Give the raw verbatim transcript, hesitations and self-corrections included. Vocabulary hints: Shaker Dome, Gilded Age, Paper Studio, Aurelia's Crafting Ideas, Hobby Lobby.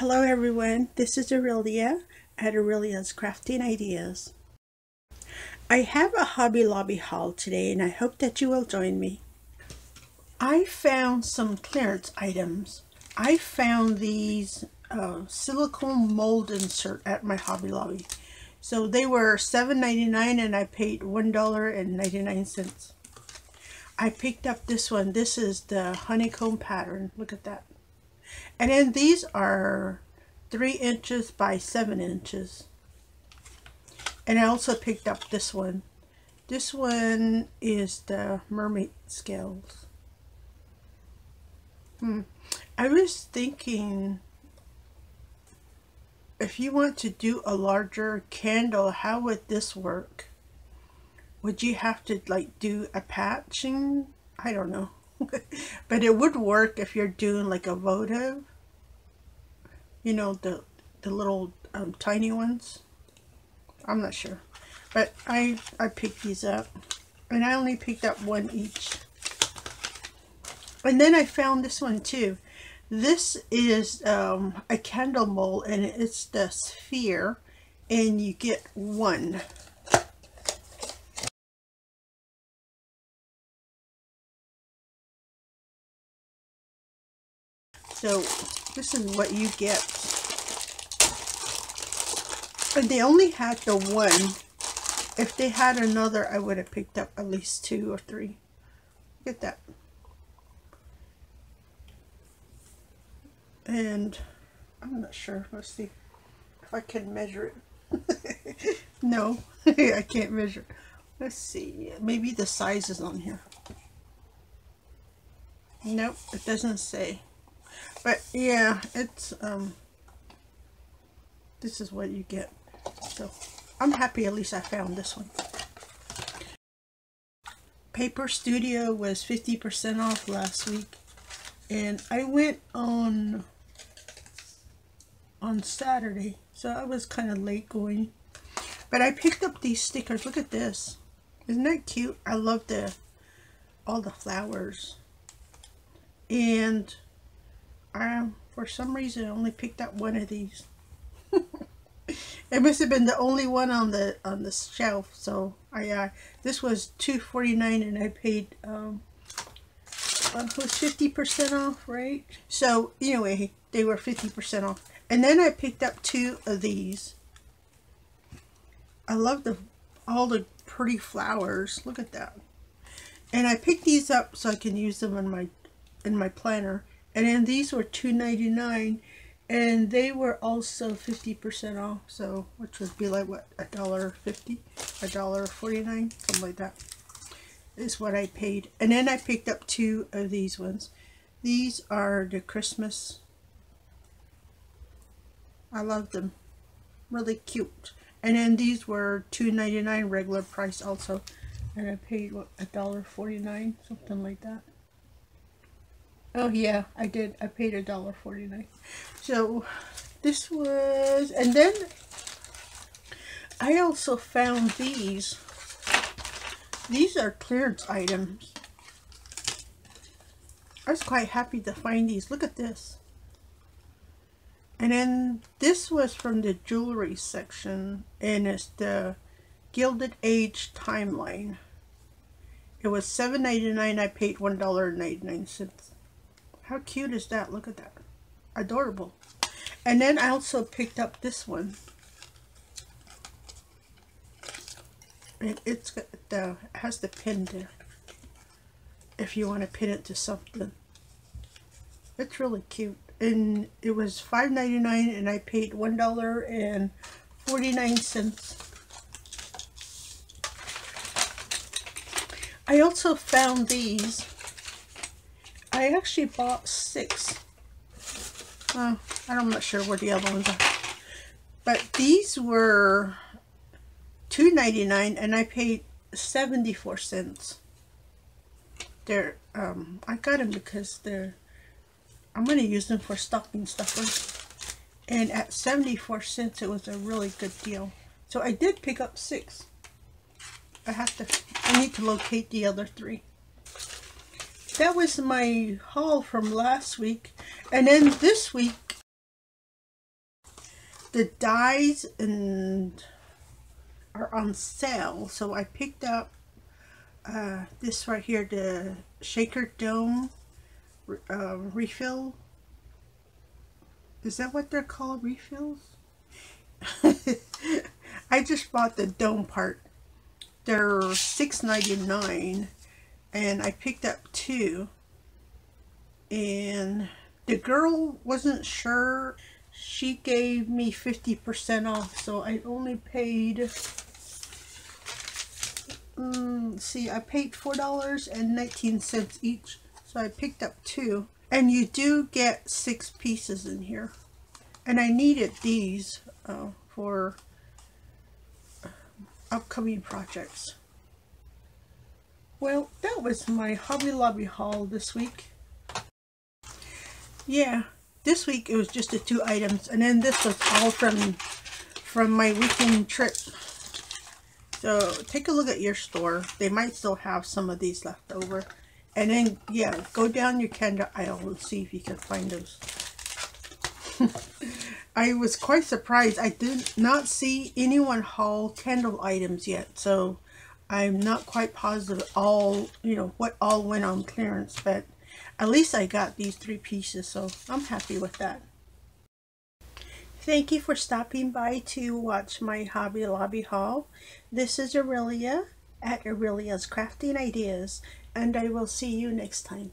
Hello everyone, this is Aurelia at Aurelia's Crafting Ideas. I have a Hobby Lobby haul today and I hope that you will join me. I found some clearance items. I found these uh, silicone mold insert at my Hobby Lobby. So they were seven ninety-nine and I paid one dollar and ninety-nine cents. I picked up this one. This is the honeycomb pattern. Look at that. And then these are three inches by seven inches. And I also picked up this one. This one is the mermaid scales. Hmm. I was thinking, if you want to do a larger candle, how would this work? Would you have to like do a patching? I don't know. But it would work if you're doing like a votive, you know, the the little um, tiny ones. I'm not sure, but I I picked these up, and I only picked up one each. And then I found this one too. This is um, a candle mold, and it's the sphere, and you get one. So this is what you get. And they only had the one. If they had another, I would have picked up at least two or three. Look at that. And I'm not sure. Let's see if I can measure it. No, I can't measure. Let's see. Maybe the size is on here. Nope, it doesn't say. But yeah, it's um this is what you get. So I'm happy at least I found this one. Paper Studio was fifty percent off last week, and I went on on Saturday, so I was kind of late going. But I picked up these stickers. Look at this. Isn't that cute? I love the all the flowers. And I, for some reason, only picked up one of these. It must have been the only one on the on the shelf. So I uh, this was two forty-nine, and I paid um, it was fifty percent off, right? So anyway, they were fifty percent off. And then I picked up two of these. I love the all the pretty flowers. Look at that. And I picked these up so I can use them in my in my planner. And then these were two ninety-nine, and they were also fifty percent off, so which would be like what, a dollar fifty, a dollar forty-nine, something like that is what I paid. And then I picked up two of these ones. These are the Christmas. I love them, really cute. And then these were two ninety-nine regular price also, and I paid what, a dollar forty-nine, something like that. Oh yeah, I did. I paid a dollar forty-nine. So this was, and then I also found these. These are clearance items. I was quite happy to find these. Look at this. And then this was from the jewelry section, and it's the Gilded Age timeline. It was seven ninety-nine. I paid one dollar and ninety-nine cents. How cute is that? Look at that. Adorable. And then I also picked up this one. And it's got the, it has the pin there, if you want to pin it to something. It's really cute. And it was five ninety-nine, and I paid one dollar and forty-nine cents. I also found these. I actually bought six. Uh, I'm not sure where the other ones are. But these were two ninety-nine, and I paid seventy-four cents. They're, um, I got them because they're, I'm going to use them for stocking stuffers. And at seventy-four cents, it was a really good deal. So I did pick up six. I have to, I need to locate the other three. That was my haul from last week. And then this week the dies and are on sale, so I picked up uh, this right here, the Shaker Dome uh, refill. Is that what they're called, refills? I just bought the dome part. They're six ninety-nine, and I picked up two, and the girl wasn't sure. She gave me fifty percent off, so I only paid, um, see, I paid four dollars and nineteen cents each, so I picked up two. And you do get six pieces in here. And I needed these uh, for upcoming projects. Well, that was my Hobby Lobby haul this week. Yeah. This week it was just the two items, and then this was all from from my weekend trip. So take a look at your store. They might still have some of these left over. And then, yeah, go down your candle aisle and see if you can find those. I was quite surprised. I did not see anyone haul candle items yet, so I'm not quite positive all, you know, what all went on clearance, but at least I got these three pieces, so I'm happy with that. Thank you for stopping by to watch my Hobby Lobby haul. This is Aurelia at Aurelia's Crafting Ideas, and I will see you next time.